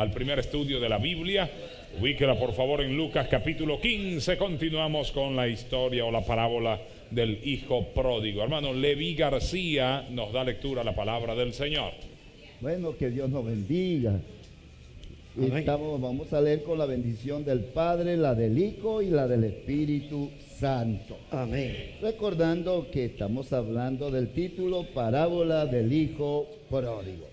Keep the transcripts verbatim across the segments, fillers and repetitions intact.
al primer estudio de la Biblia. Ubíquela por favor en Lucas capítulo quince. Continuamos con la historia o la parábola del hijo pródigo. Hermano Levi García nos da lectura a la palabra del Señor. Bueno, que Dios nos bendiga. Estamos, vamos a leer con la bendición del Padre, la del Hijo y la del Espíritu Santo. Amén. Recordando que estamos hablando del título Parábola del Hijo Pródigo.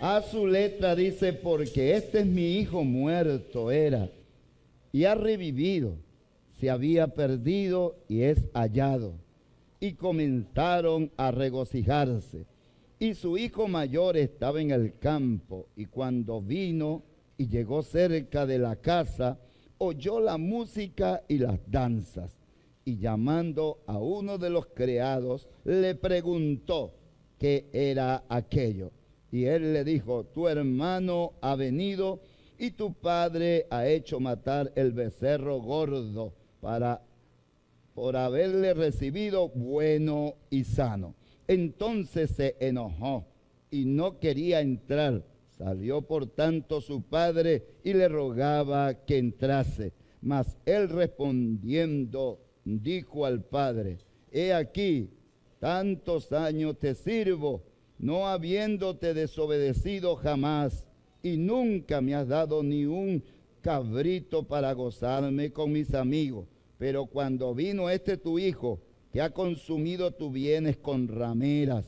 A su letra dice: porque este es mi hijo, muerto era y ha revivido, se había perdido y es hallado. Y comenzaron a regocijarse. Y su hijo mayor estaba en el campo, y cuando vino y llegó cerca de la casa, oyó la música y las danzas, y llamando a uno de los criados, le preguntó qué era aquello. Y él le dijo: tu hermano ha venido, y tu padre ha hecho matar el becerro gordo, para, por haberle recibido bueno y sano. Entonces se enojó y no quería entrar. Salió por tanto su padre y le rogaba que entrase. Mas él respondiendo dijo al padre: he aquí, tantos años te sirvo, no habiéndote desobedecido jamás, y nunca me has dado ni un cabrito para gozarme con mis amigos. Pero cuando vino este tu hijo, que ha consumido tus bienes con rameras,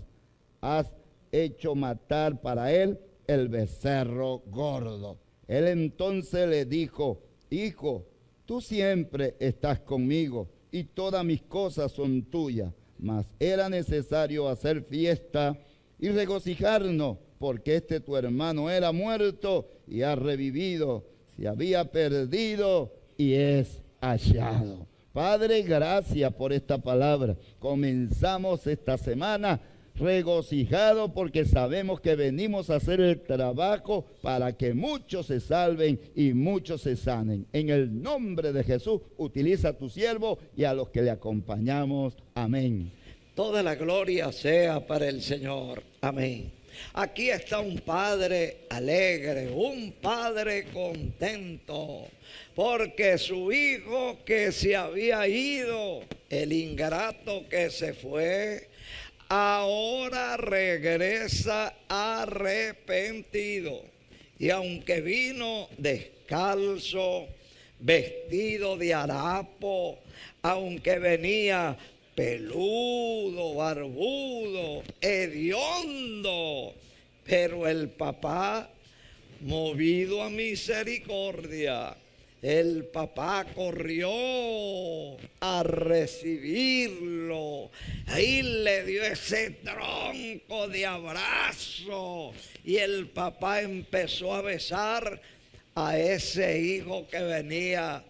has hecho matar para él el becerro gordo. Él entonces le dijo: hijo, tú siempre estás conmigo, y todas mis cosas son tuyas, mas era necesario hacer fiesta y regocijarnos, porque este tu hermano era muerto y ha revivido, se había perdido y es hallado. Padre, gracias por esta palabra. Comenzamos esta semana regocijados porque sabemos que venimos a hacer el trabajo para que muchos se salven y muchos se sanen. En el nombre de Jesús, utiliza a tu siervo y a los que le acompañamos. Amén. Toda la gloria sea para el Señor. Amén. Aquí está un padre alegre, un padre contento, porque su hijo que se había ido, el ingrato que se fue, ahora regresa arrepentido. Y aunque vino descalzo, vestido de harapo, aunque venía peludo, barbudo, hediondo, pero el papá, movido a misericordia, el papá corrió a recibirlo y le dio ese tronco de abrazo, y el papá empezó a besar a ese hijo que venía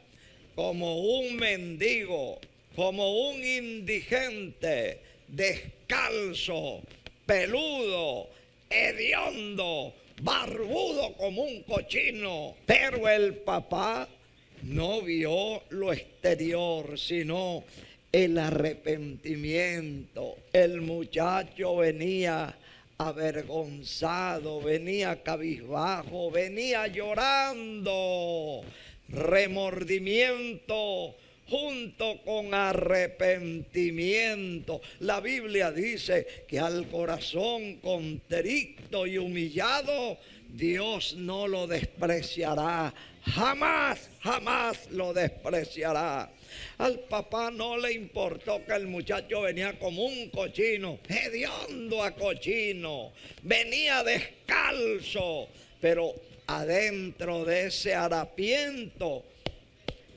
como un mendigo, como un indigente, descalzo, peludo, hediondo, barbudo como un cochino. Pero el papá no vio lo exterior, sino el arrepentimiento. El muchacho venía avergonzado, venía cabizbajo, venía llorando, remordimiento junto con arrepentimiento. La Biblia dice que al corazón contrito y humillado, Dios no lo despreciará. Jamás, jamás lo despreciará. Al papá no le importó que el muchacho venía como un cochino, hediondo a cochino, venía descalzo, pero adentro de ese harapiento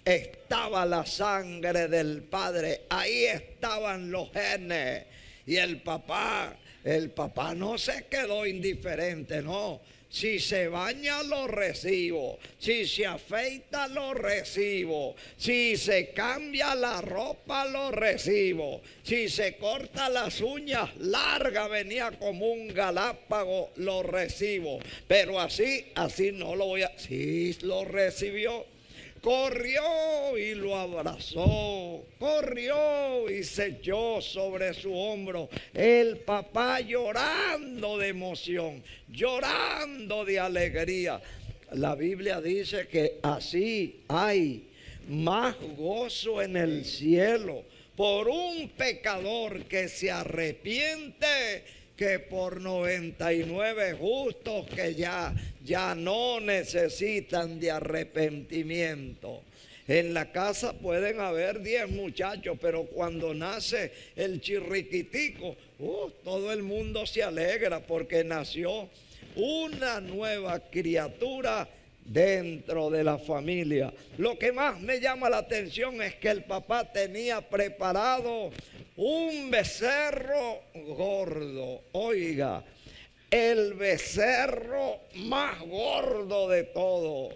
estaba la sangre del padre, ahí estaban los genes. Y el papá, el papá no se quedó indiferente, no. Si se baña, lo recibo. Si se afeita, lo recibo. Si se cambia la ropa, lo recibo. Si se corta las uñas largas, venía como un galápago, lo recibo. Pero así, así no lo voy a... Sí, lo recibió. Corrió y lo abrazó, corrió y se echó sobre su hombro. El papá llorando de emoción, llorando de alegría. La Biblia dice que así hay más gozo en el cielo por un pecador que se arrepiente que por noventa y nueve justos que ya, ya no necesitan de arrepentimiento. En la casa pueden haber diez muchachos, pero cuando nace el chirriquitico, uh, todo el mundo se alegra porque nació una nueva criatura dentro de la familia. Lo que más me llama la atención es que el papá tenía preparado un becerro gordo. Oiga, el becerro más gordo de todo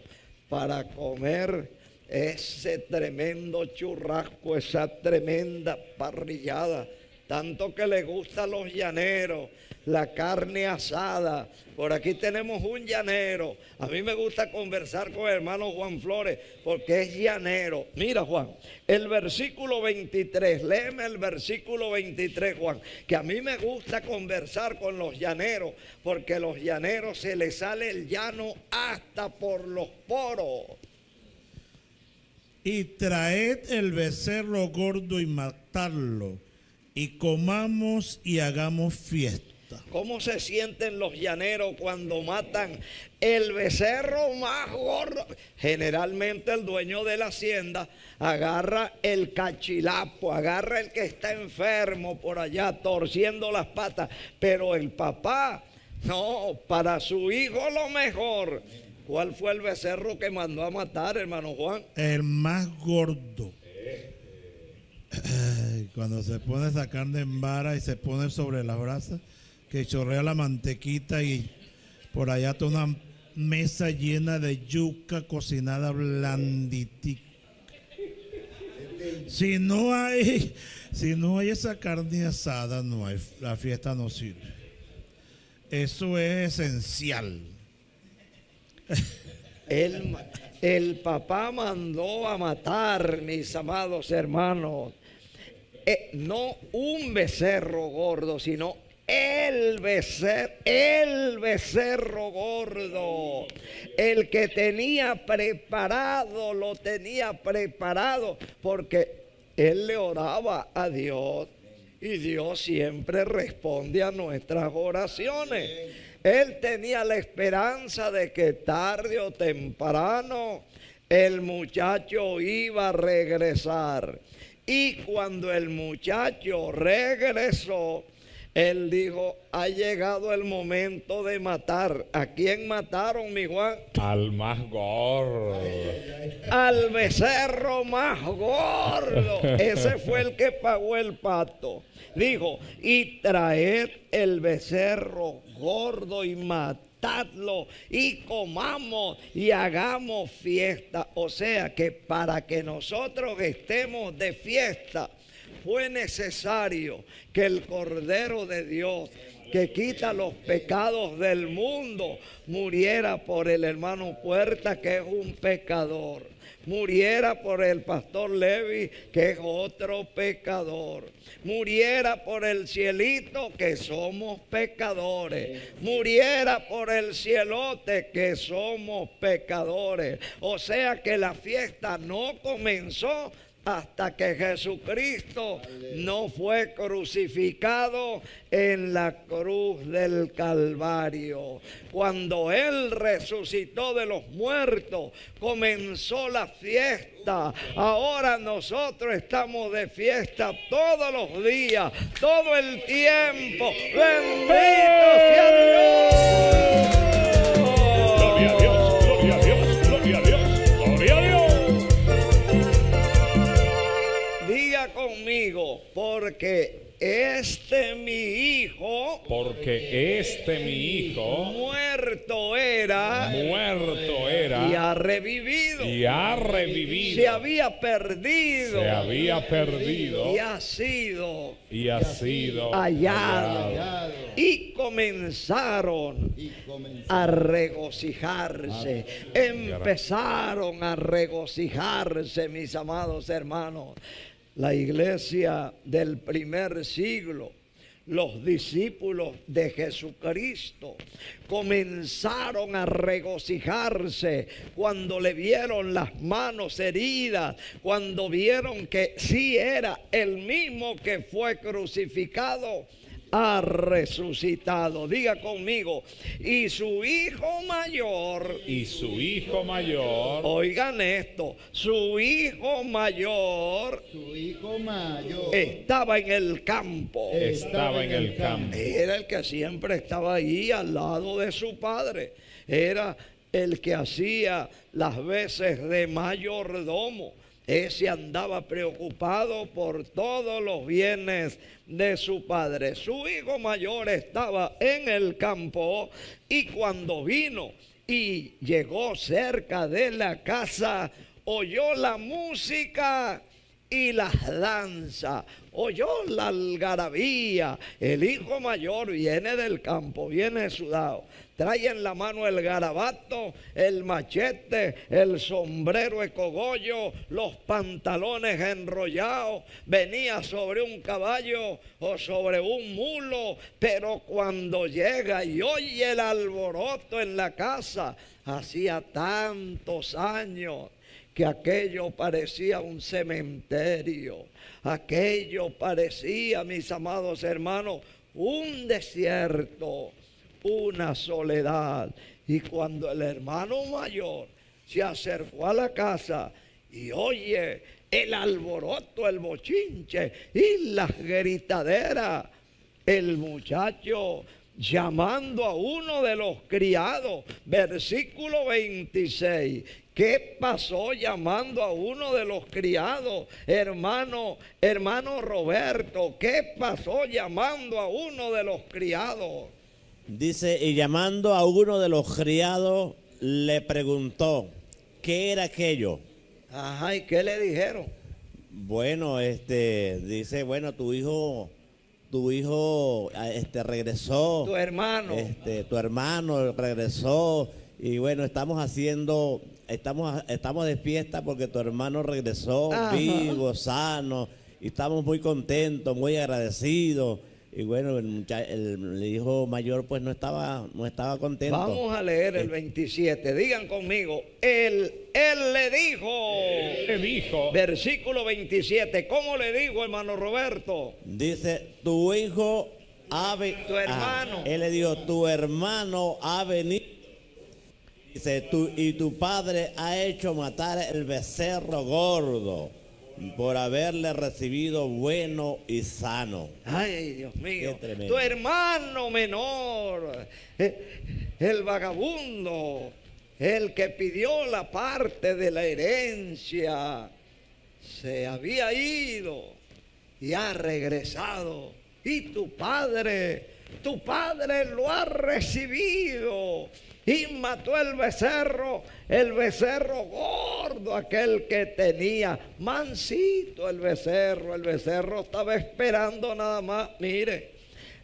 para comer ese tremendo churrasco, esa tremenda parrillada, tanto que le gusta a los llaneros, la carne asada. Por aquí tenemos un llanero. A mí me gusta conversar con el hermano Juan Flores porque es llanero. Mira, Juan, el versículo veintitrés, léeme el versículo veintitrés, Juan, que a mí me gusta conversar con los llaneros porque a los llaneros se les sale el llano hasta por los poros. Y traed el becerro gordo y matadlo, y comamos y hagamos fiesta. ¿Cómo se sienten los llaneros cuando matan el becerro más gordo? Generalmente el dueño de la hacienda agarra el cachilapo, agarra el que está enfermo por allá torciendo las patas, pero el papá, no, para su hijo lo mejor. ¿Cuál fue el becerro que mandó a matar, hermano Juan? El más gordo. Cuando se pone esa carne en vara y se pone sobre las brasas, que chorrea la mantequita y por allá está una mesa llena de yuca cocinada blanditica. Si no hay, si no hay esa carne asada, no hay, la fiesta no sirve. Eso es esencial. El, el papá mandó a matar, mis amados hermanos, eh, no un becerro gordo, sino el becerro, el becerro gordo. El que tenía preparado, lo tenía preparado, porque él le oraba a Dios y Dios siempre responde a nuestras oraciones. Él tenía la esperanza de que tarde o temprano el muchacho iba a regresar. Y cuando el muchacho regresó, él dijo, ha llegado el momento de matar. ¿A quién mataron, mi Juan? Al más gordo. Al becerro más gordo. Ese fue el que pagó el pato. Dijo, y traed el becerro gordo y matadlo, y comamos y hagamos fiesta. O sea que para que nosotros estemos de fiesta, fue necesario que el Cordero de Dios, que quita los pecados del mundo, muriera por el hermano Puertas, que es un pecador, muriera por el pastor Levi, que es otro pecador, muriera por el cielito, que somos pecadores, muriera por el cielote, que somos pecadores. O sea que la fiesta no comenzó hasta que Jesucristo no fue crucificado en la cruz del Calvario. Cuando Él resucitó de los muertos, comenzó la fiesta. Ahora nosotros estamos de fiesta todos los días, todo el tiempo. ¡Bendito sea Dios! Conmigo, porque este mi hijo, porque este mi hijo muerto era, muerto era y ha revivido, y ha revivido, se había perdido, se había perdido y ha sido, y ha sido hallado, hallado. Y comenzaron a regocijarse, empezaron a regocijarse, mis amados hermanos. La iglesia del primer siglo los discípulos de Jesucristo comenzaron a regocijarse cuando le vieron las manos heridas, cuando vieron que sí era el mismo que fue crucificado, ha resucitado. Diga conmigo, y su hijo mayor, y su hijo mayor, oigan esto, su hijo mayor, su hijo mayor, estaba en el campo, estaba en el campo, era el que siempre estaba ahí al lado de su padre, era el que hacía las veces de mayordomo. Ese andaba preocupado por todos los bienes de su padre. Su hijo mayor estaba en el campo, y cuando vino y llegó cerca de la casa, oyó la música y las danzas, oyó la algarabía. El hijo mayor viene del campo, viene sudado, trae en la mano el garabato, el machete, el sombrero de cogollo, los pantalones enrollados, venía sobre un caballo o sobre un mulo, pero cuando llega y oye el alboroto en la casa, hacía tantos años que aquello parecía un cementerio, aquello parecía, mis amados hermanos, un desierto, una soledad. Y cuando el hermano mayor se acercó a la casa y oye el alboroto, el bochinche y las gritaderas, el muchacho llamando a uno de los criados, versículo veintiséis, ¿qué pasó llamando a uno de los criados? Hermano, hermano Roberto, ¿qué pasó llamando a uno de los criados? Dice, y llamando a uno de los criados, le preguntó, ¿qué era aquello? Ajá, ¿y qué le dijeron? Bueno, este, dice, bueno, tu hijo, tu hijo, este, regresó. Tu hermano. Este, tu hermano regresó, y bueno, estamos haciendo, estamos, estamos de fiesta porque tu hermano regresó. Ajá. Vivo, sano, y estamos muy contentos, muy agradecidos. Y bueno, el, el hijo mayor pues no estaba, no estaba contento. Vamos a leer el veintisiete. Digan conmigo, él, él le dijo. Él le dijo. Versículo veintisiete. ¿Cómo le dijo, hermano Roberto? Dice, tu hijo ha venido. Tu hermano. Ah, él le dijo, tu hermano ha venido. Dice, tu, y tu padre ha hecho matar el becerro gordo por haberle recibido bueno y sano. Ay, Dios mío. Tu hermano menor, el vagabundo, el que pidió la parte de la herencia, se había ido y ha regresado. Y tu padre, tu padre lo ha recibido. Y mató el becerro, el becerro gordo, aquel que tenía mansito el becerro. El becerro estaba esperando nada más. Mire,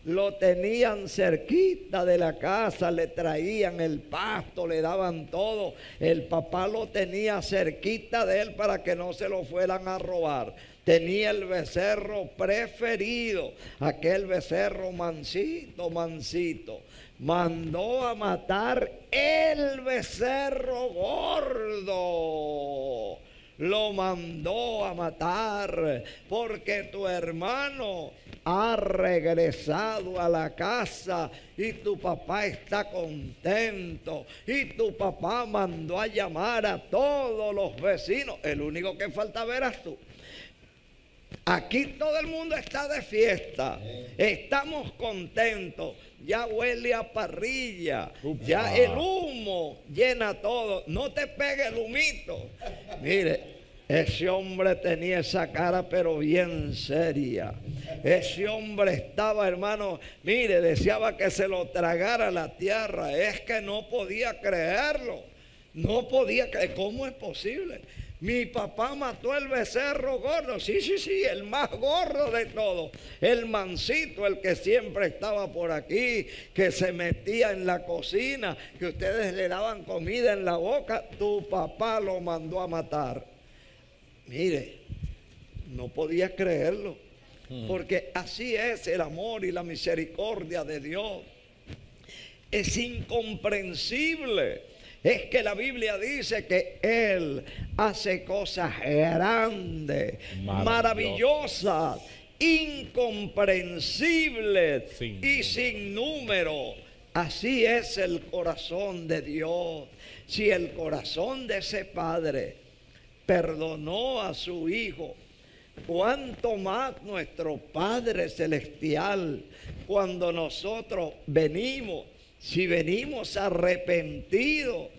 lo tenían cerquita de la casa, le traían el pasto, le daban todo. El papá lo tenía cerquita de él para que no se lo fueran a robar. Tenía el becerro preferido, aquel becerro mansito, mansito. Mandó a matar el becerro gordo. Lo mandó a matar porque tu hermano ha regresado a la casa y tu papá está contento. Y tu papá mandó a llamar a todos los vecinos. El único que faltaba eras tú. Aquí todo el mundo está de fiesta, estamos contentos, ya huele a parrilla, ya el humo llena todo, no te pegue el humito. Mire, ese hombre tenía esa cara pero bien seria. Ese hombre estaba, hermano, mire, deseaba que se lo tragara la tierra, es que no podía creerlo, no podía creer, ¿cómo es posible? Mi papá mató el becerro gordo, sí, sí, sí, el más gordo de todos, el mansito, el que siempre estaba por aquí, que se metía en la cocina, que ustedes le daban comida en la boca, tu papá lo mandó a matar. Mire, no podía creerlo. Porque así es el amor y la misericordia de Dios. Es incomprensible. Es que la Biblia dice que Él hace cosas grandes, maravillosas, incomprensibles sin y sin número. Así es el corazón de Dios. Si el corazón de ese padre perdonó a su hijo, cuánto más nuestro Padre Celestial, cuando nosotros venimos, si venimos arrepentidos,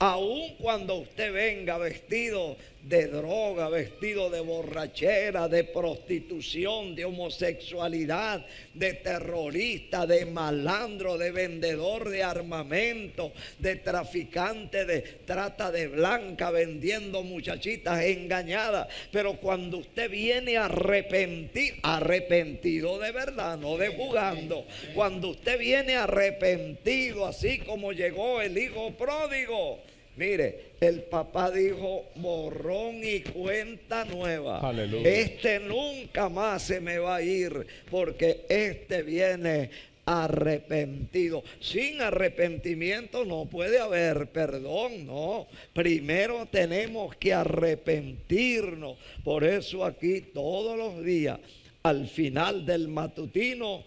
aun cuando usted venga vestido de droga, vestido de borrachera, de prostitución, de homosexualidad, de terrorista, de malandro, de vendedor de armamento, de traficante, de trata de blanca, vendiendo muchachitas engañadas. Pero cuando usted viene arrepentido, arrepentido de verdad, no de jugando, cuando usted viene arrepentido, así como llegó el hijo pródigo, mire, el papá dijo: borrón y cuenta nueva. Aleluya. Este nunca más se me va a ir, porque este viene arrepentido. Sin arrepentimiento no puede haber perdón, no. Primero tenemos que arrepentirnos. Por eso aquí todos los días, al final del matutino,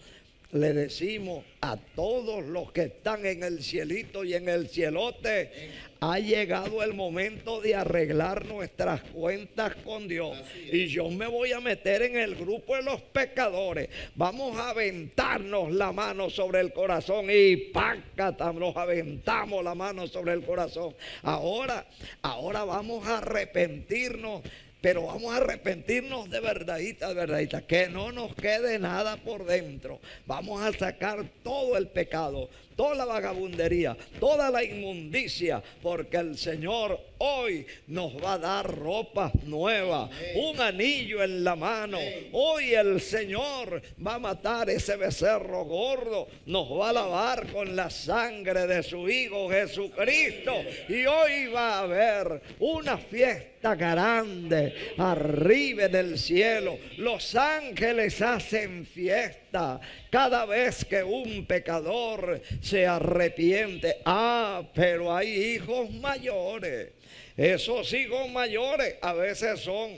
le decimos a todos los que están en el cielito y en el cielote: ha llegado el momento de arreglar nuestras cuentas con Dios. Y yo me voy a meter en el grupo de los pecadores. Vamos a aventarnos la mano sobre el corazón. Y pácata, nos aventamos la mano sobre el corazón. Ahora, ahora vamos a arrepentirnos. Pero vamos a arrepentirnos de verdadita, de verdadita, que no nos quede nada por dentro. Vamos a sacar todo el pecado, toda la vagabundería, toda la inmundicia, porque el Señor hoy nos va a dar ropas nuevas, un anillo en la mano. Hoy el Señor va a matar ese becerro gordo, nos va a lavar con la sangre de su Hijo Jesucristo, y hoy va a haber una fiesta grande arriba del cielo. Los ángeles hacen fiesta cada vez que un pecador se arrepiente. Ah, pero hay hijos mayores. Esos hijos mayores a veces son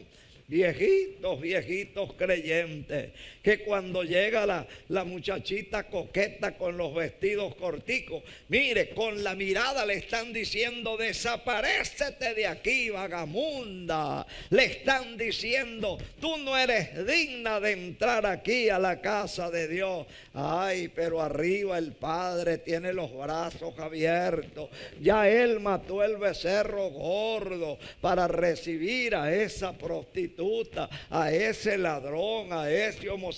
viejitos, viejitos creyentes, que cuando llega la, la muchachita coqueta con los vestidos corticos, mire, con la mirada le están diciendo: desaparécete de aquí, vagamunda. Le están diciendo: tú no eres digna de entrar aquí a la casa de Dios. Ay, pero arriba el Padre tiene los brazos abiertos. Ya Él mató el becerro gordo para recibir a esa prostituta, a ese ladrón, a ese homosexual,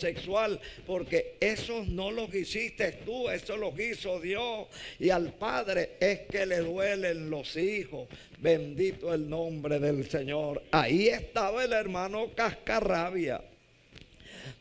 porque esos no los hiciste tú, eso los hizo Dios. Y al Padre es que le duelen los hijos. Bendito el nombre del Señor. Ahí estaba el hermano Cascarrabia,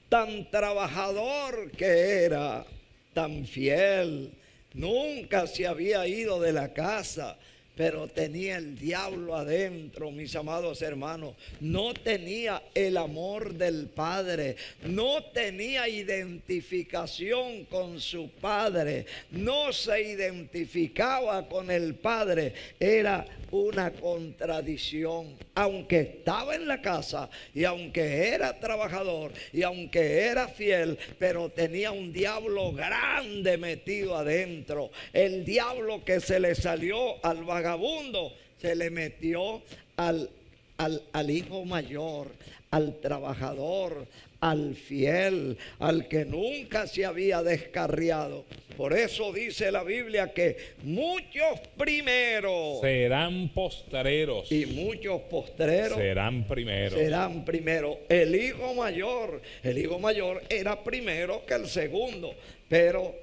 tan trabajador que era, tan fiel, nunca se había ido de la casa, pero tenía el diablo adentro, mis amados hermanos. No tenía el amor del Padre, no tenía identificación con su Padre, no se identificaba con el Padre. Era una contradicción. Aunque estaba en la casa, y aunque era trabajador, y aunque era fiel, pero tenía un diablo grande metido adentro. El diablo que se le salió al vagabundo, se le metió al, al, al hijo mayor, al trabajador, al fiel, al que nunca se había descarriado. Por eso dice la Biblia que muchos primeros serán postreros, y muchos postreros serán primeros. Serán primero. El hijo mayor, el hijo mayor era primero que el segundo, pero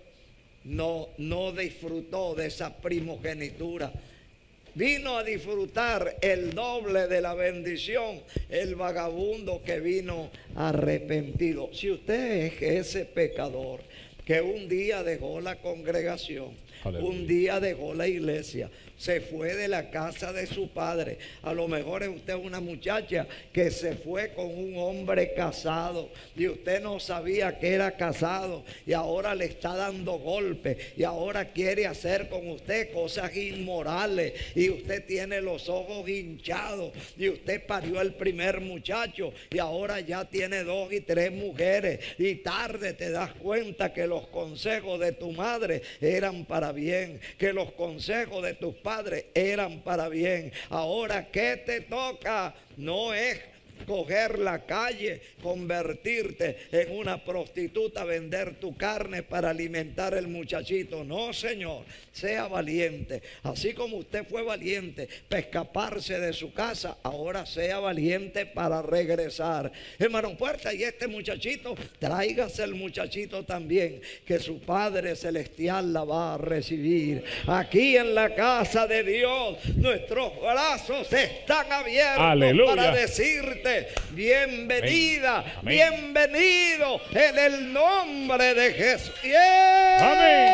no, no disfrutó de esa primogenitura. Vino a disfrutar el doble de la bendición el vagabundo que vino arrepentido. Si usted es ese pecador que un día dejó la congregación, Aleluya. Un día dejó la iglesia, se fue de la casa de su padre. A lo mejor usted es una muchacha que se fue con un hombre casado y usted no sabía que era casado, y ahora le está dando golpes y ahora quiere hacer con usted cosas inmorales, y usted tiene los ojos hinchados y usted parió el primer muchacho y ahora ya tiene dos y tres mujeres, y tarde te das cuenta que los consejos de tu madre eran para bien, que los consejos de tus padres eran para bien. Ahora, ¿qué te toca? No es coger la calle, convertirte en una prostituta, vender tu carne para alimentar el muchachito. No, señor, sea valiente. Así como usted fue valiente para escaparse de su casa, ahora sea valiente para regresar. Hermano Puerta, y este muchachito, tráigase el muchachito también, que su Padre Celestial la va a recibir. Aquí en la casa de Dios, nuestros brazos están abiertos. Aleluya. Para decirte: bienvenida, amén. Bienvenido en el nombre de Jesús. ¡Yeah! Amén.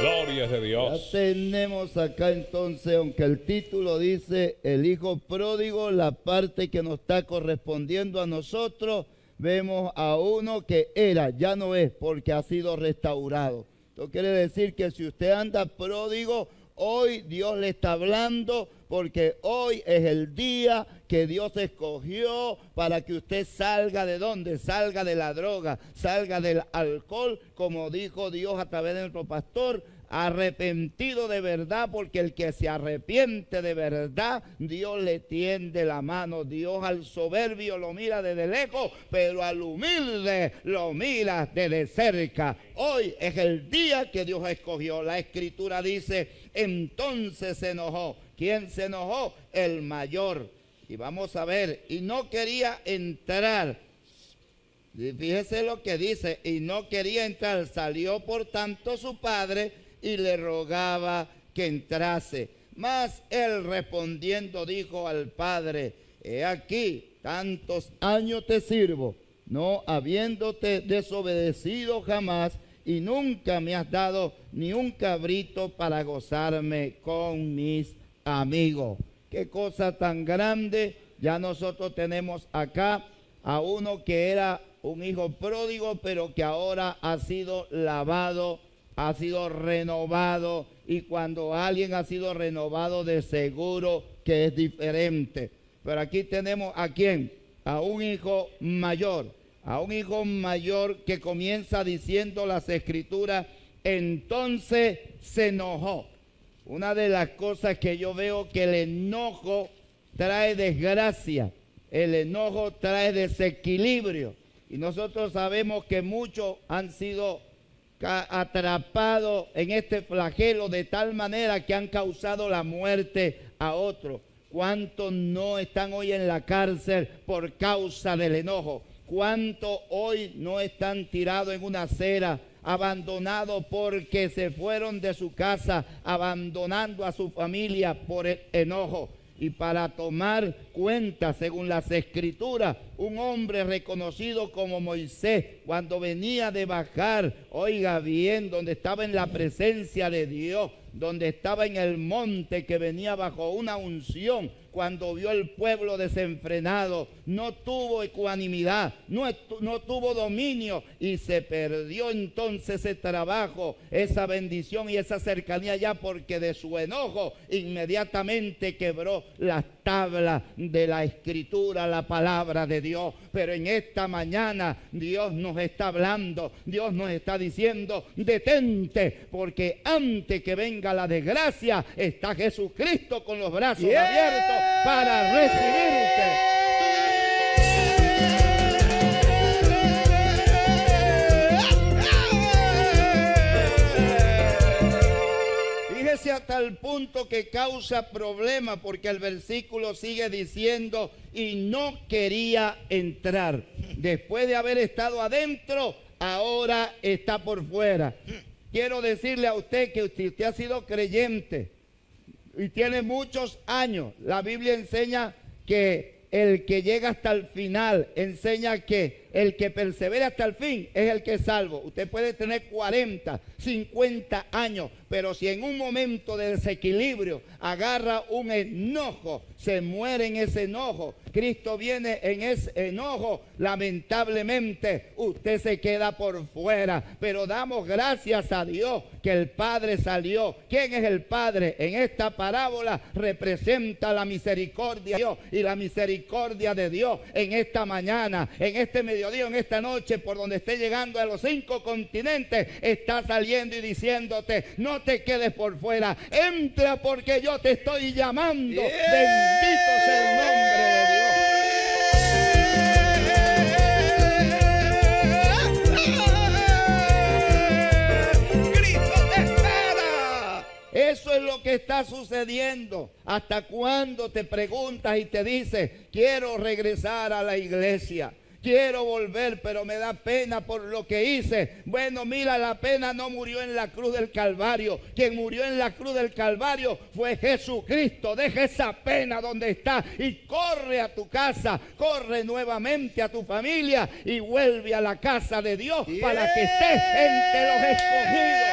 Gloria a Dios. Tenemos acá entonces, aunque el título dice el hijo pródigo, la parte que nos está correspondiendo a nosotros, vemos a uno que era, ya no es, porque ha sido restaurado. Esto quiere decir que si usted anda pródigo, hoy Dios le está hablando, porque hoy es el día que Dios escogió para que usted salga de donde, salga de la droga, salga del alcohol, como dijo Dios a través de nuestro pastor, arrepentido de verdad, porque el que se arrepiente de verdad, Dios le tiende la mano. Dios al soberbio lo mira desde lejos, pero al humilde lo mira desde cerca. Hoy es el día que Dios escogió. La Escritura dice: entonces se enojó. ¿Quién se enojó? El mayor. Y vamos a ver, y no quería entrar. Fíjese lo que dice: y no quería entrar. Salió por tanto su padre y le rogaba que entrase. Mas él respondiendo dijo al padre: he aquí, tantos años te sirvo, no habiéndote desobedecido jamás, y nunca me has dado ni un cabrito para gozarme con mis amigos. Qué cosa tan grande. Ya nosotros tenemos acá a uno que era un hijo pródigo, pero que ahora ha sido lavado, ha sido renovado, y cuando alguien ha sido renovado, de seguro que es diferente. Pero aquí tenemos a quién, a un hijo mayor, a un hijo mayor que comienza diciendo las Escrituras: entonces se enojó. Una de las cosas que yo veo, que el enojo trae desgracia, el enojo trae desequilibrio, y nosotros sabemos que muchos han sido atrapados en este flagelo de tal manera que han causado la muerte a otro. ¿Cuántos no están hoy en la cárcel por causa del enojo? ¿Cuántos hoy no están tirados en una acera, abandonados porque se fueron de su casa, abandonando a su familia por el enojo? Y para tomar cuenta, según las Escrituras, un hombre reconocido como Moisés, cuando venía de bajar, oiga bien, donde estaba en la presencia de Dios, donde estaba en el monte, que venía bajo una unción, cuando vio el pueblo desenfrenado, no tuvo ecuanimidad, no, no tuvo dominio, y se perdió entonces ese trabajo, esa bendición y esa cercanía ya, porque de su enojo inmediatamente quebró las tablas de la Escritura, la palabra de Dios. Pero en esta mañana Dios nos está hablando, Dios nos está diciendo: detente, porque antes que venga la desgracia, está Jesucristo con los brazos yeah. abiertos para recibirte. Fíjese hasta el punto que causa problema, porque el versículo sigue diciendo: y no quería entrar. Después de haber estado adentro, ahora está por fuera. Quiero decirle a usted que usted, usted ha sido creyente, y tiene muchos años. La Biblia enseña que el que llega hasta el final, enseña que el que persevera hasta el fin es el que es salvo. Usted puede tener cuarenta, cincuenta años, pero si en un momento de desequilibrio agarra un enojo, se muere en ese enojo, Cristo viene en ese enojo, lamentablemente usted se queda por fuera. Pero damos gracias a Dios que el Padre salió. ¿Quién es el Padre? En esta parábola representa la misericordia de Dios, y la misericordia de Dios en esta mañana, en este mediodía, en esta noche, por donde esté llegando, a los cinco continentes, está saliendo y diciéndote: no te quedes por fuera, entra porque yo te estoy llamando. Yeah. Bendito sea el nombre de Dios. Cristo te espera. Eso es lo que está sucediendo. ¿Hasta cuándo te preguntas y te dices: quiero regresar a la iglesia, quiero volver, pero me da pena por lo que hice? Bueno, mira, la pena no murió en la cruz del Calvario. Quien murió en la cruz del Calvario fue Jesucristo. Deja esa pena donde está y corre a tu casa, corre nuevamente a tu familia y vuelve a la casa de Dios para que estés entre los escogidos.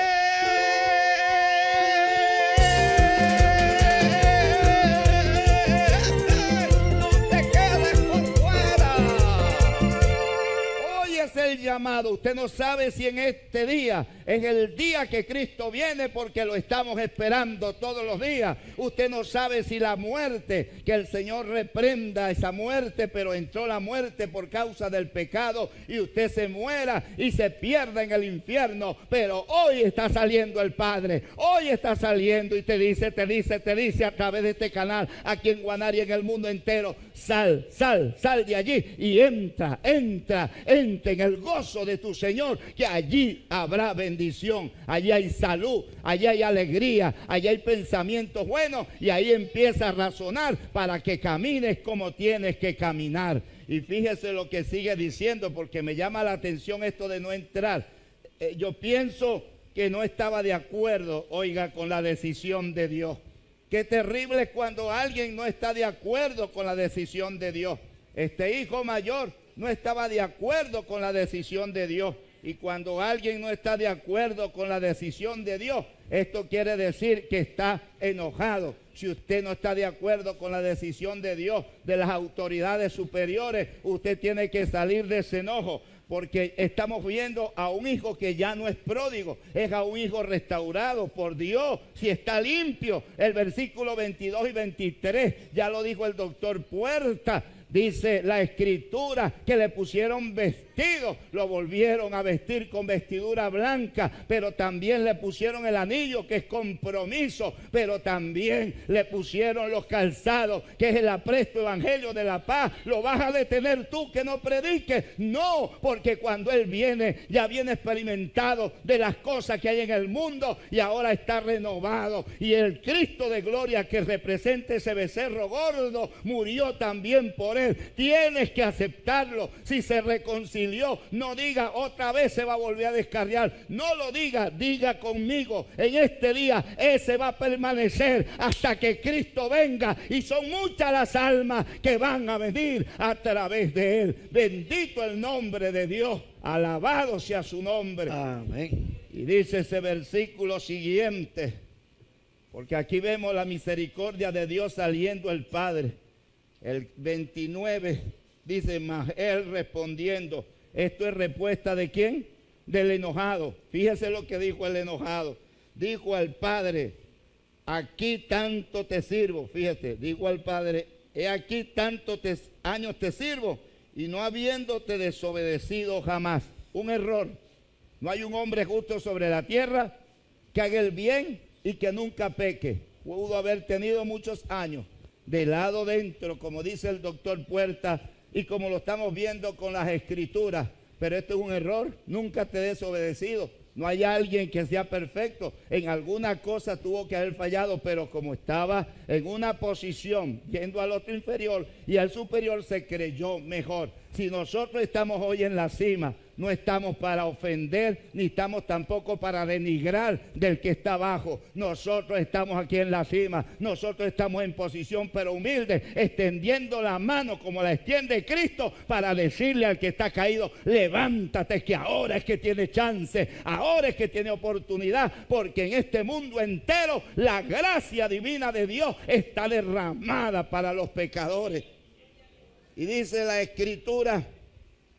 El llamado. Usted no sabe si en este día es el día que Cristo viene, porque lo estamos esperando todos los días. Usted no sabe si la muerte, que el Señor reprenda esa muerte, pero entró la muerte por causa del pecado y usted se muera y se pierda en el infierno. Pero hoy está saliendo el Padre, hoy está saliendo y te dice, te dice, te dice a través de este canal, aquí en Guanare y en el mundo entero: sal, sal, sal de allí y entra, entra, entra en el gozo de tu Señor, que allí habrá bendición, allí hay salud, allí hay alegría, allí hay pensamientos buenos, y ahí empieza a razonar para que camines como tienes que caminar. Y fíjese lo que sigue diciendo, porque me llama la atención esto de no entrar. Eh, yo pienso que no estaba de acuerdo, oiga, con la decisión de Dios. Qué terrible es cuando alguien no está de acuerdo con la decisión de Dios. Este hijo mayor no estaba de acuerdo con la decisión de Dios. Y cuando alguien no está de acuerdo con la decisión de Dios, esto quiere decir que está enojado. Si usted no está de acuerdo con la decisión de Dios, de las autoridades superiores, usted tiene que salir de ese enojo. Porque estamos viendo a un hijo que ya no es pródigo, es a un hijo restaurado por Dios, si está limpio. El versículo veintidós y veintitrés, ya lo dijo el doctor Puerta, dice la Escritura que le pusieron vestido, lo volvieron a vestir con vestidura blanca, pero también le pusieron el anillo, que es compromiso, pero también le pusieron los calzados, que es el apresto evangelio de la paz. ¿Lo vas a detener tú que no prediques? No, porque cuando Él viene, ya viene experimentado de las cosas que hay en el mundo y ahora está renovado. Y el Cristo de gloria, que representa ese becerro gordo, murió también por él. Tienes que aceptarlo. Si se reconcilió, no diga otra vez se va a volver a descarriar. No lo diga, diga conmigo: en este día ese va a permanecer hasta que Cristo venga, y son muchas las almas que van a venir a través de Él. Bendito el nombre de Dios, alabado sea su nombre. Amén. Y dice ese versículo siguiente, porque aquí vemos la misericordia de Dios saliendo el Padre. El veintinueve dice: mas Él respondiendo. Esto es respuesta de ¿quién? Del enojado. Fíjese lo que dijo el enojado. Dijo al Padre: aquí tanto te sirvo. Fíjate, dijo al Padre: he aquí tanto te, años te sirvo, y no habiéndote desobedecido jamás. Un error. No hay un hombre justo sobre la tierra que haga el bien y que nunca peque. Pudo haber tenido muchos años de lado dentro, como dice el doctor Puerta, y como lo estamos viendo con las Escrituras, pero esto es un error. Nunca te he desobedecido. No hay alguien que sea perfecto. En alguna cosa tuvo que haber fallado, pero como estaba en una posición yendo al otro inferior y al superior, se creyó mejor. Si nosotros estamos hoy en la cima, no estamos para ofender, ni estamos tampoco para denigrar del que está abajo. Nosotros estamos aquí en la cima, nosotros estamos en posición pero humilde, extendiendo la mano como la extiende Cristo para decirle al que está caído: levántate, que ahora es que tiene chance, ahora es que tiene oportunidad, porque en este mundo entero la gracia divina de Dios está derramada para los pecadores. Y dice la Escritura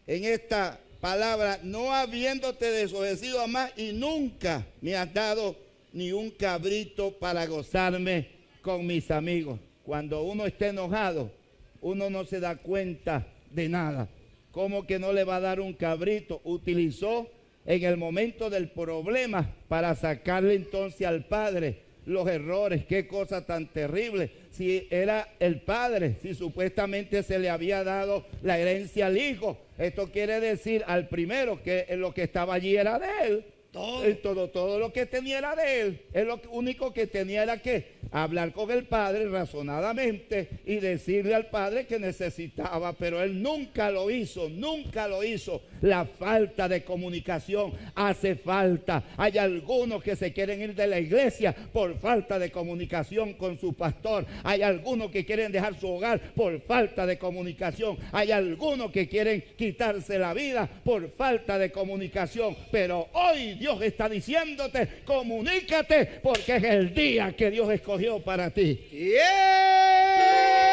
en esta palabra: no habiéndote desobedecido a más, y nunca me has dado ni un cabrito para gozarme con mis amigos. Cuando uno está enojado, uno no se da cuenta de nada. ¿Cómo que no le va a dar un cabrito? Utilizó en el momento del problema para sacarle entonces al padre los errores. Qué cosa tan terrible. Si era el padre, si supuestamente se le había dado la herencia al hijo, esto quiere decir al primero que lo que estaba allí era de él. Todo, todo, todo lo que tenía era de él. Él lo único que tenía era que hablar con el padre razonadamente y decirle al padre que necesitaba, pero él nunca lo hizo, nunca lo hizo. La falta de comunicación hace falta. Hay algunos que se quieren ir de la iglesia por falta de comunicación con su pastor. Hay algunos que quieren dejar su hogar por falta de comunicación. Hay algunos que quieren quitarse la vida por falta de comunicación. Pero hoy Dios está diciéndote: comunícate, porque es el día que Dios escogió para ti. Yeah.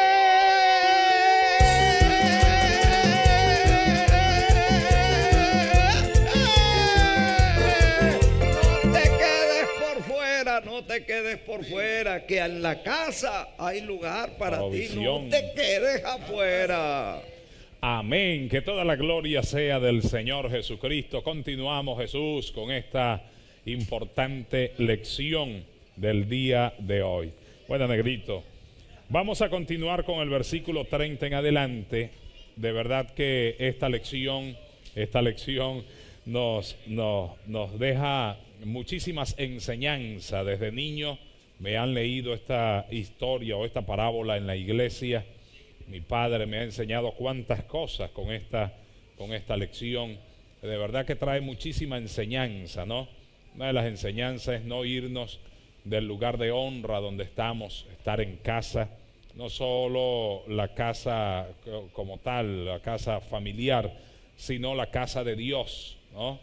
No te quedes por fuera, no te quedes por fuera, que en la casa hay lugar para ti. No te quedes afuera. Amén, que toda la gloria sea del Señor Jesucristo. Continuamos, Jesús, con esta importante lección del día de hoy. Bueno, negrito, vamos a continuar con el versículo treinta en adelante. De verdad que esta lección, esta lección nos, nos, nos deja muchísimas enseñanzas. Desde niño me han leído esta historia o esta parábola en la iglesia. Mi padre me ha enseñado cuántas cosas con esta, con esta lección. De verdad que trae muchísima enseñanza, ¿no? Una de las enseñanzas es no irnos del lugar de honra donde estamos, estar en casa, no solo la casa como tal, la casa familiar, sino la casa de Dios, ¿no?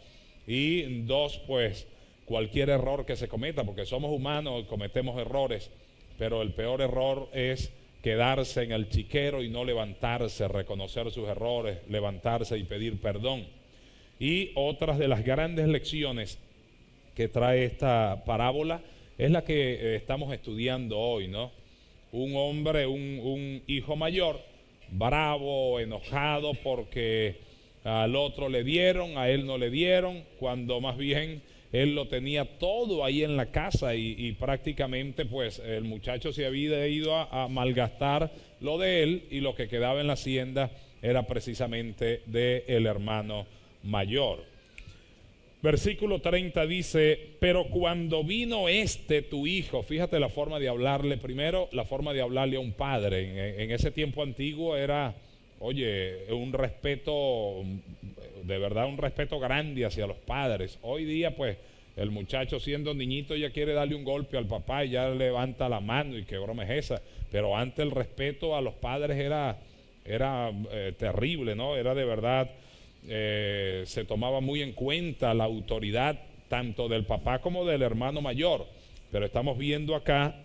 Y dos, pues, cualquier error que se cometa, porque somos humanos, cometemos errores, pero el peor error es quedarse en el chiquero y no levantarse, reconocer sus errores, levantarse y pedir perdón. Y otras de las grandes lecciones que trae esta parábola es la que estamos estudiando hoy, ¿no? Un hombre, un, un hijo mayor, bravo, enojado porque al otro le dieron, a él no le dieron, cuando más bien él lo tenía todo ahí en la casa y, y prácticamente pues el muchacho se había ido a, a malgastar lo de él, y lo que quedaba en la hacienda era precisamente del hermano mayor. Versículo treinta dice: pero cuando vino este tu hijo, fíjate la forma de hablarle primero, la forma de hablarle a un padre, en, en ese tiempo antiguo era, oye, un respeto, de verdad, un respeto grande hacia los padres. Hoy día, pues, el muchacho siendo niñito ya quiere darle un golpe al papá y ya levanta la mano, y qué broma es esa. Pero antes el respeto a los padres era, era eh, terrible, ¿no? Era de verdad, eh, se tomaba muy en cuenta la autoridad tanto del papá como del hermano mayor. Pero estamos viendo acá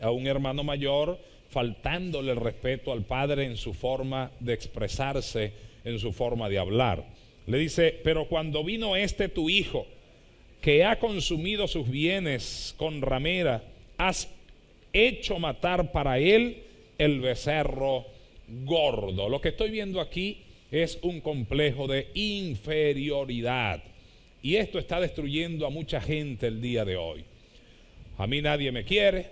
a un hermano mayor faltándole el respeto al padre en su forma de expresarse, en su forma de hablar. Le dice: pero cuando vino este tu hijo, que ha consumido sus bienes con ramera, has hecho matar para él el becerro gordo. Lo que estoy viendo aquí es un complejo de inferioridad, y esto está destruyendo a mucha gente el día de hoy. A mí nadie me quiere,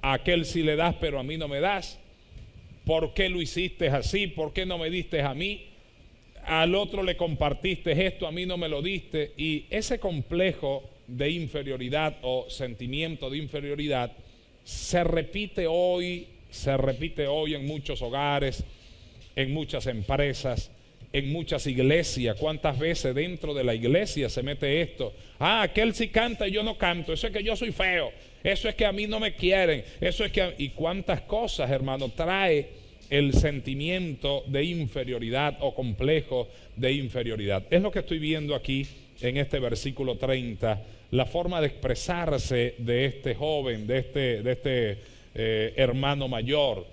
a aquel sí le das, pero a mí no me das. ¿Por qué lo hiciste así? ¿Por qué no me diste a mí? Al otro le compartiste esto, a mí no me lo diste. Y ese complejo de inferioridad o sentimiento de inferioridad se repite hoy, se repite hoy en muchos hogares, en muchas empresas, en muchas iglesias. ¿Cuántas veces dentro de la iglesia se mete esto? Ah, aquel sí canta y yo no canto. Eso es que yo soy feo. Eso es que a mí no me quieren. Eso es que a... Y cuántas cosas, hermano, trae el sentimiento de inferioridad o complejo de inferioridad. Es lo que estoy viendo aquí en este versículo treinta. La forma de expresarse de este joven, de este, de este eh, hermano mayor.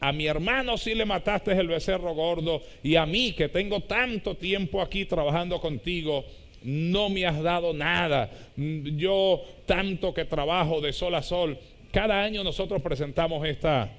A mi hermano sí le mataste el becerro gordo, y a mí, que tengo tanto tiempo aquí trabajando contigo, no me has dado nada. Yo tanto que trabajo de sol a sol. Cada año nosotros presentamos esta,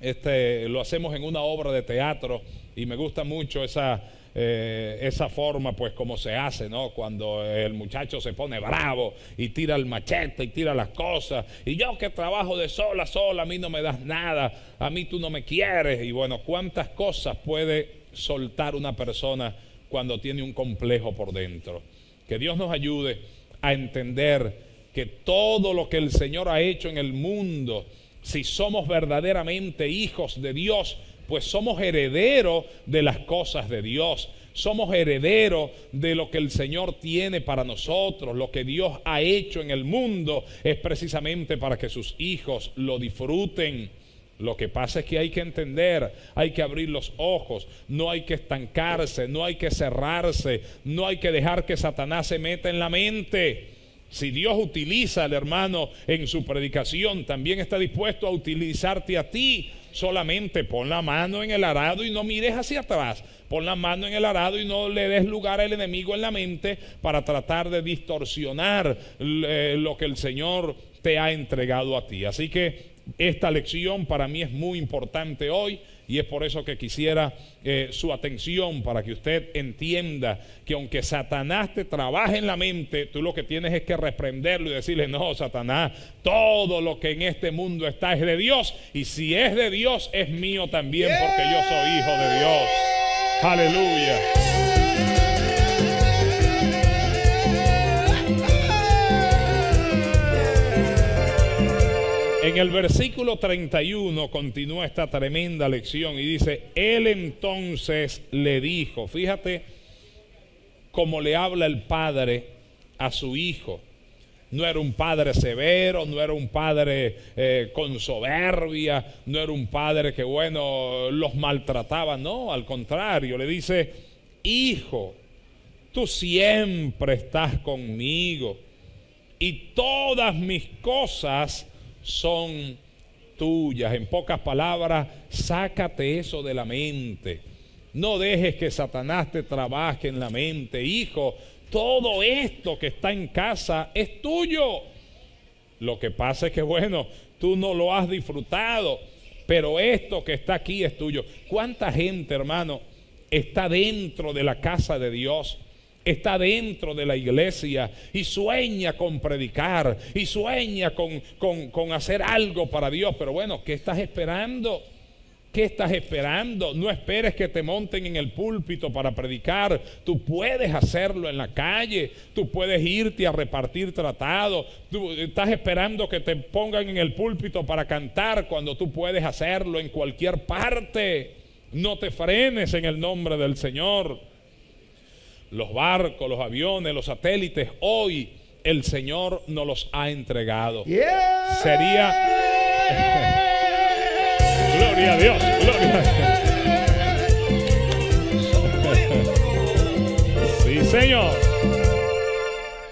este, lo hacemos en una obra de teatro, y me gusta mucho esa, eh, esa forma, pues como se hace, ¿no? Cuando el muchacho se pone bravo y tira el machete y tira las cosas, y yo que trabajo de sol a sol, a mí no me das nada, a mí tú no me quieres. Y bueno, cuántas cosas puede soltar una persona cuando tiene un complejo por dentro. Que Dios nos ayude a entender que todo lo que el Señor ha hecho en el mundo, si somos verdaderamente hijos de Dios, pues somos herederos de las cosas de Dios. Somos herederos de lo que el Señor tiene para nosotros. Lo que Dios ha hecho en el mundo es precisamente para que sus hijos lo disfruten. Lo que pasa es que hay que entender, hay que abrir los ojos, no hay que estancarse, no hay que cerrarse, no hay que dejar que Satanás se meta en la mente. Si Dios utiliza al hermano en su predicación, también está dispuesto a utilizarte a ti. Solamente pon la mano en el arado y no mires hacia atrás. Pon la mano en el arado y no le des lugar al enemigo en la mente para tratar de distorsionar eh, lo que el Señor te ha entregado a ti. Así que esta lección para mí es muy importante hoy, y es por eso que quisiera eh, su atención, para que usted entienda que aunque Satanás te trabaje en la mente, tú lo que tienes es que reprenderlo y decirle: no, Satanás, todo lo que en este mundo está es de Dios, y si es de Dios es mío también, porque yo soy hijo de Dios. Aleluya. En el versículo treinta y uno continúa esta tremenda lección y dice: él entonces le dijo. Fíjate cómo le habla el padre a su hijo. No era un padre severo, no era un padre eh, con soberbia, no era un padre que, bueno, los maltrataba. No, al contrario, le dice: hijo, tú siempre estás conmigo y todas mis cosas son tuyas. En pocas palabras, sácate eso de la mente. No dejes que Satanás te trabaje en la mente. Hijo, todo esto que está en casa es tuyo. Lo que pasa es que, bueno, tú no lo has disfrutado, pero esto que está aquí es tuyo. ¿Cuánta gente, hermano, está dentro de la casa de Dios? Está dentro de la iglesia y sueña con predicar, y sueña con, con, con hacer algo para Dios. Pero bueno, ¿qué estás esperando? ¿Qué estás esperando? No esperes que te monten en el púlpito para predicar. Tú puedes hacerlo en la calle. Tú puedes irte a repartir tratados. Tú estás esperando que te pongan en el púlpito para cantar, cuando tú puedes hacerlo en cualquier parte. No te frenes en el nombre del Señor. Los barcos, los aviones, los satélites, hoy el Señor nos los ha entregado. Yeah. Sería... Gloria a Dios, gloria a Dios. Sí, Señor.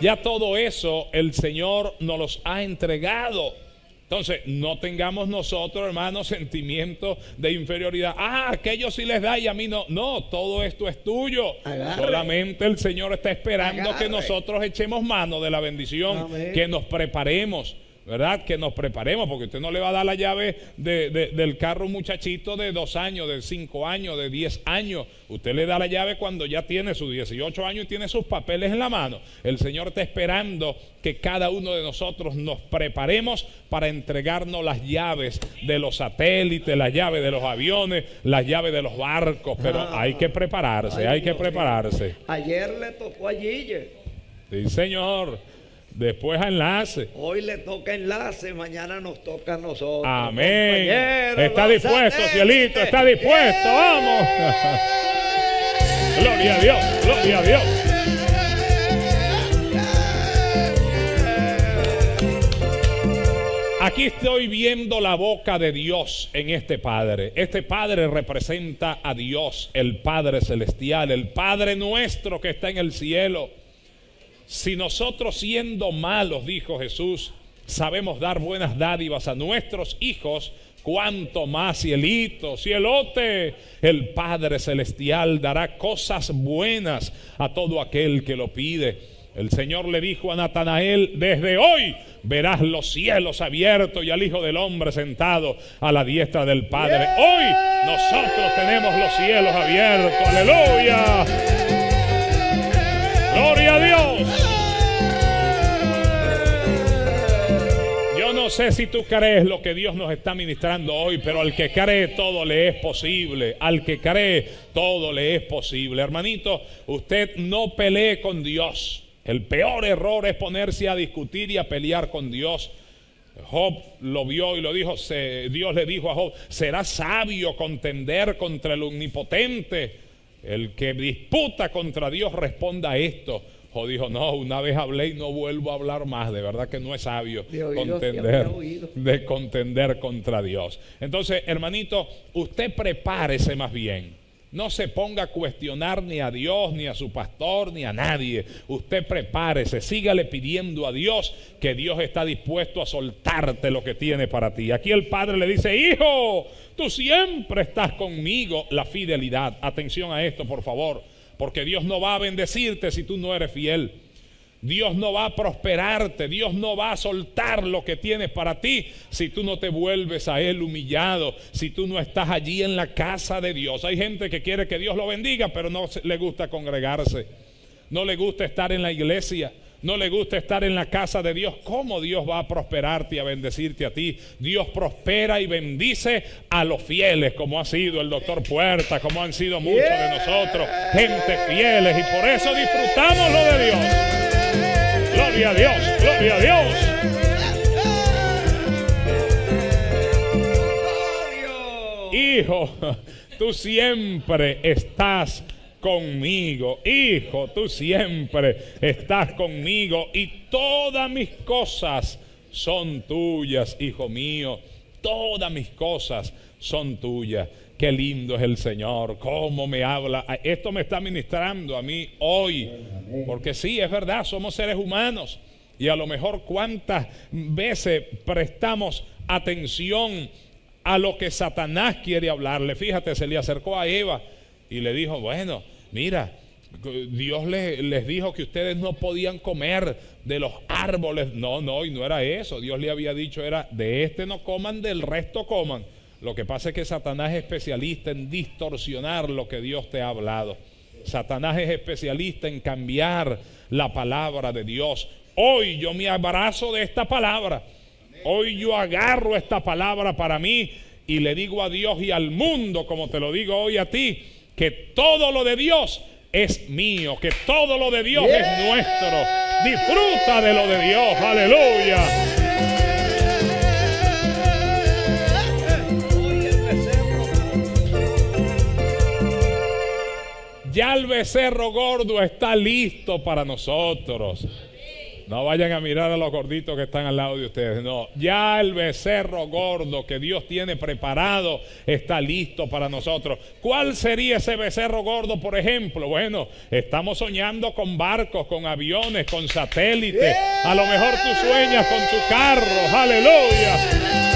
Ya todo eso el Señor nos los ha entregado. Entonces, no tengamos nosotros, hermanos, sentimientos de inferioridad. Ah, aquellos sí les da y a mí no. No, todo esto es tuyo. Agarre. Solamente el Señor está esperando Agarre. que nosotros echemos mano de la bendición. Amén. Que nos preparemos, ¿verdad? Que nos preparemos, porque usted no le va a dar la llave de, de, del carro a un muchachito de dos años, de cinco años, de diez años. Usted le da la llave cuando ya tiene sus dieciocho años y tiene sus papeles en la mano. El Señor está esperando que cada uno de nosotros nos preparemos para entregarnos las llaves de los satélites, las llaves de los aviones, las llaves de los barcos. Pero ah, hay que prepararse, ay, hay que prepararse. Ayer le tocó a Gille. Sí, Señor. Después a Enlace. Hoy le toca Enlace, mañana nos toca a nosotros. Amén. Está dispuesto, cielito, está dispuesto. Yeah. Vamos. Gloria a Dios, gloria a Dios. Aquí estoy viendo la boca de Dios en este Padre. Este Padre representa a Dios, el Padre Celestial, el Padre nuestro que está en el cielo. Si nosotros siendo malos, dijo Jesús, sabemos dar buenas dádivas a nuestros hijos, cuanto más cielito, cielote, el Padre Celestial dará cosas buenas a todo aquel que lo pide. El Señor le dijo a Natanael, desde hoy verás los cielos abiertos y al Hijo del Hombre sentado a la diestra del Padre. Hoy nosotros tenemos los cielos abiertos, aleluya. Gloria a Dios. No sé si tú crees lo que Dios nos está ministrando hoy, pero al que cree todo le es posible, al que cree todo le es posible. Hermanito, usted no pelee con Dios. El peor error es ponerse a discutir y a pelear con Dios. Job lo vio y lo dijo, se, Dios le dijo a Job, será sabio contender contra el omnipotente. El que disputa contra Dios responda a esto. O dijo, no, una vez hablé y no vuelvo a hablar más. De verdad que no es sabio de oído, contender, de contender contra Dios. Entonces, hermanito, usted prepárese más bien. No se ponga a cuestionar ni a Dios, ni a su pastor, ni a nadie. Usted prepárese, sígale pidiendo a Dios, que Dios está dispuesto a soltarte lo que tiene para ti. Aquí el Padre le dice, hijo, tú siempre estás conmigo. La fidelidad, atención a esto, por favor. Porque Dios no va a bendecirte si tú no eres fiel. Dios no va a prosperarte. Dios no va a soltar lo que tienes para ti si tú no te vuelves a Él humillado, si tú no estás allí en la casa de Dios. Hay gente que quiere que Dios lo bendiga, pero no le gusta congregarse, no le gusta estar en la iglesia, no le gusta estar en la casa de Dios. ¿Cómo Dios va a prosperarte y a bendecirte a ti? Dios prospera y bendice a los fieles, como ha sido el doctor Puertas, como han sido muchos de nosotros, gente fieles, y por eso disfrutamos lo de Dios. Gloria a Dios, gloria a Dios. Hijo, tú siempre estás conmigo, hijo, tú siempre estás conmigo y todas mis cosas son tuyas, hijo mío, todas mis cosas son tuyas. Qué lindo es el Señor, cómo me habla. Esto me está ministrando a mí hoy, porque sí, es verdad, somos seres humanos y a lo mejor cuántas veces prestamos atención a lo que Satanás quiere hablarle. Fíjate, se le acercó a Eva y le dijo, bueno, mira, Dios les, les dijo que ustedes no podían comer de los árboles. No, no, y no era eso. Dios le había dicho, era de este no coman, del resto coman. Lo que pasa es que Satanás es especialista en distorsionar lo que Dios te ha hablado. Satanás es especialista en cambiar la palabra de Dios. Hoy yo me abrazo de esta palabra. Hoy yo agarro esta palabra para mí y le digo a Dios y al mundo, como te lo digo hoy a ti, que todo lo de Dios es mío, que todo lo de Dios yeah. es nuestro. Disfruta de lo de Dios, aleluya. Ya el becerro gordo está listo para nosotros. No vayan a mirar a los gorditos que están al lado de ustedes, no. Ya el becerro gordo que Dios tiene preparado está listo para nosotros. ¿Cuál sería ese becerro gordo, por ejemplo? Bueno, estamos soñando con barcos, con aviones, con satélites. A lo mejor tú sueñas con tu carro, aleluya.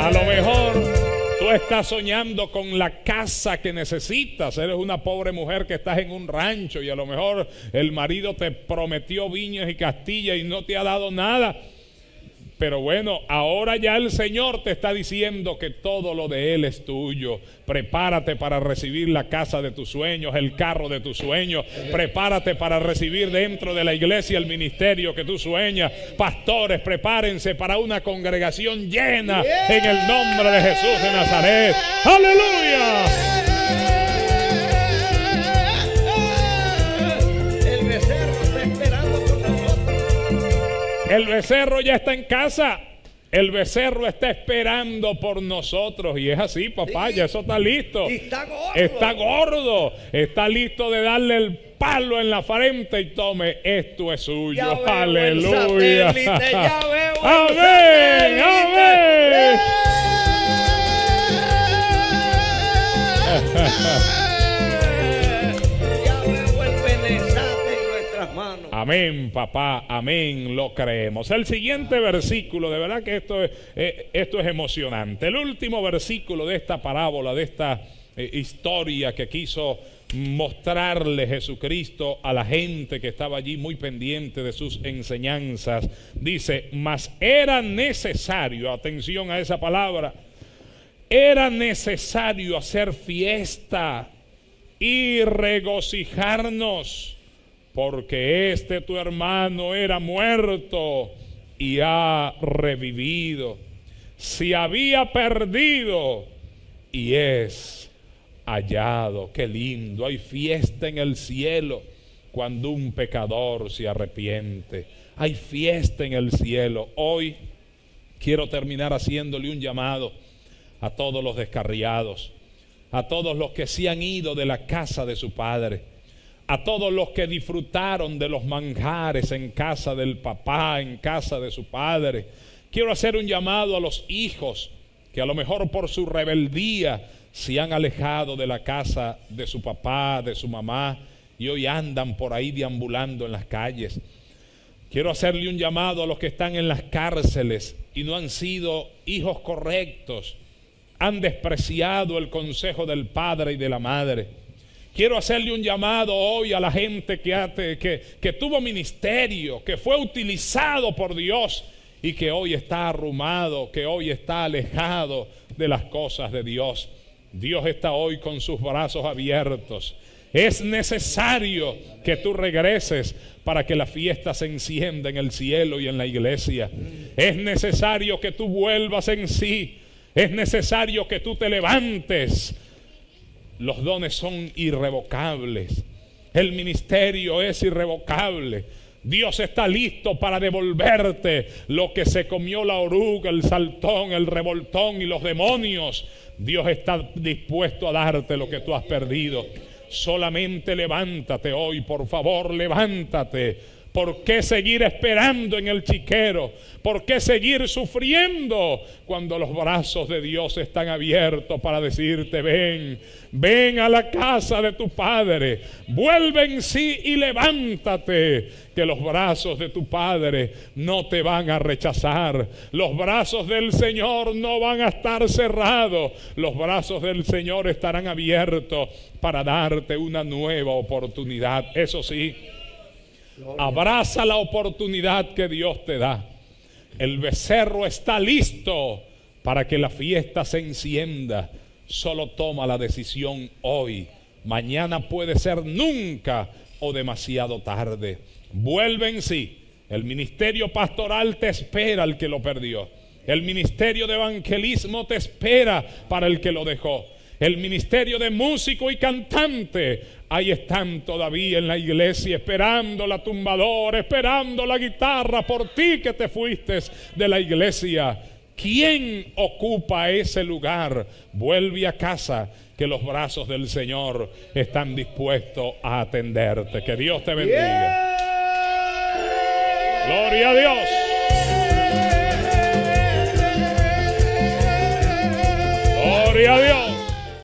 A lo mejor tú estás soñando con la casa que necesitas. Eres una pobre mujer que estás en un rancho y a lo mejor el marido te prometió viñas y castilla y no te ha dado nada. Pero bueno, ahora ya el Señor te está diciendo que todo lo de Él es tuyo. Prepárate para recibir la casa de tus sueños, el carro de tus sueños. Prepárate para recibir dentro de la iglesia el ministerio que tú sueñas. Pastores, prepárense para una congregación llena en el nombre de Jesús de Nazaret. ¡Aleluya! El becerro ya está en casa. El becerro está esperando por nosotros. Y es así, papá, ya eso está listo. Y está gordo. Está gordo. Está listo de darle el palo en la frente y tome, esto es suyo. Ya aleluya. Veo el satélite, ya veo el amén, amén. Ya veo el penezate en nuestras manos. Amén, papá, amén, lo creemos. El siguiente versículo, de verdad que esto es, eh, esto es emocionante. El último versículo de esta parábola, de esta eh, historia que quiso mostrarle Jesucristo a la gente que estaba allí muy pendiente de sus enseñanzas. Dice, mas era necesario, atención a esa palabra, era necesario hacer fiesta y regocijarnos, porque este tu hermano era muerto y ha revivido, se había perdido y es hallado. Qué lindo, hay fiesta en el cielo cuando un pecador se arrepiente. Hay fiesta en el cielo. Hoy quiero terminar haciéndole un llamado a todos los descarriados, a todos los que se han ido de la casa de su padre, a todos los que disfrutaron de los manjares en casa del papá, en casa de su padre. Quiero hacer un llamado a los hijos que a lo mejor por su rebeldía se han alejado de la casa de su papá, de su mamá, y hoy andan por ahí deambulando en las calles. Quiero hacerle un llamado a los que están en las cárceles y no han sido hijos correctos, han despreciado el consejo del padre y de la madre. Quiero hacerle un llamado hoy a la gente que, que, que tuvo ministerio, que fue utilizado por Dios y que hoy está arrumado, que hoy está alejado de las cosas de Dios. Dios está hoy con sus brazos abiertos. Es necesario que tú regreses para que la fiesta se encienda en el cielo y en la iglesia. Es necesario que tú vuelvas en sí. Es necesario que tú te levantes. Los dones son irrevocables. El ministerio es irrevocable. Dios está listo para devolverte lo que se comió la oruga, el saltón, el revoltón y los demonios. Dios está dispuesto a darte lo que tú has perdido. Solamente levántate hoy, por favor, levántate. ¿Por qué seguir esperando en el chiquero? ¿Por qué seguir sufriendo cuando los brazos de Dios están abiertos para decirte, ven, ven a la casa de tu Padre, vuelve en sí y levántate, que los brazos de tu Padre no te van a rechazar? Los brazos del Señor no van a estar cerrados, los brazos del Señor estarán abiertos para darte una nueva oportunidad. Eso sí, abraza la oportunidad que Dios te da. El becerro está listo para que la fiesta se encienda. Solo toma la decisión hoy. Mañana puede ser nunca o demasiado tarde. Vuelve en sí. El ministerio pastoral te espera, el que lo perdió. El ministerio de evangelismo te espera para el que lo dejó. El ministerio de músico y cantante, ahí están todavía en la iglesia esperando la tumbadora, esperando la guitarra por ti que te fuiste de la iglesia. ¿Quién ocupa ese lugar? Vuelve a casa, que los brazos del Señor están dispuestos a atenderte. Que Dios te bendiga. Yeah. Gloria a Dios. Gloria a Dios.